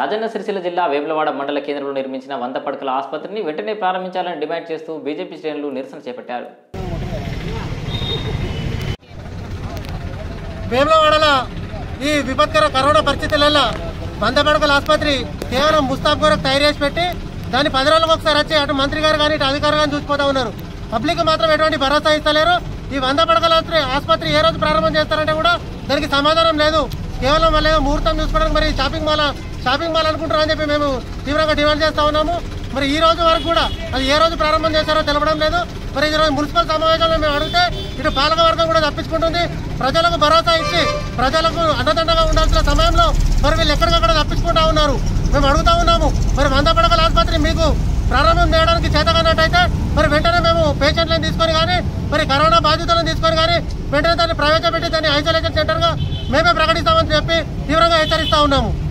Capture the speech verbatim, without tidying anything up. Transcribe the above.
రాజన్న సిరిసిల్ల జిల్లా వేములవాడ మండల కేంద్రంలో నిర్మించిన వంద పడకల ఆసుపత్రిని వెంటనే ప్రారంభించాలని డిమాండ్ చేస్తూ బీజేపీ శ్రేణులు నిరసన చేపట్టారు. వేములవాడలో ఈ విపత్కర కరోనా పరిస్థితులలో వంద పడకల ఆసుపత్రి కేవలం ముస్తాబ్ గోరకు తయారు చేసి పెట్టి దాన్ని పది రోజులకు ఒకసారి వచ్చి అటు మంత్రి గారు కానీ ఇటు అధికారులు కానీ చూసిపోతూ ఉన్నారు. పబ్లిక్ మాత్రం ఎటువంటి భరోసా ఇస్తలేరు. ఈ వంద పడకల ఆసుపత్రి ఏ రోజు ప్రారంభం చేస్తారంటే కూడా దానికి సమాధానం లేదు. కేవలం వాళ్ళు ఏదో ముహూర్తం చూసుకోవడానికి మరి షాపింగ్ మాల్ షాపింగ్ మాల్ అనుకుంటారు అని చెప్పి మేము తీవ్రంగా డిమాండ్ చేస్తూ ఉన్నాము. మరి ఈ రోజు వరకు కూడా అది ఏ రోజు ప్రారంభం చేశారో తెలపడం లేదు. మరి ఈరోజు మున్సిపల్ సమావేశంలో మేము అడిగితే ఇటు పాలకవర్గం కూడా తప్పించుకుంటుంది. ప్రజలకు భరోసా ఇచ్చి ప్రజలకు అండదండగా ఉండాల్సిన సమయంలో మరి వీళ్ళు ఎక్కడికక్కడ తప్పించుకుంటూ ఉన్నారు. మేము అడుగుతూ ఉన్నాము మరి వంద పడకల ఆసుపత్రి మీకు ప్రారంభం చేయడానికి చేతకన్నట్టయితే మరి వెంటనే మేము పేషెంట్లను తీసుకొని కానీ మరి కరోనా బాధితులను తీసుకొని కానీ వెంటనే దాన్ని ప్రవేశపెట్టి దాన్ని ఐసోలేషన్ సెంటర్గా మేమే ప్రకటిస్తామని చెప్పి తీవ్రంగా హెచ్చరిస్తూ ఉన్నాము.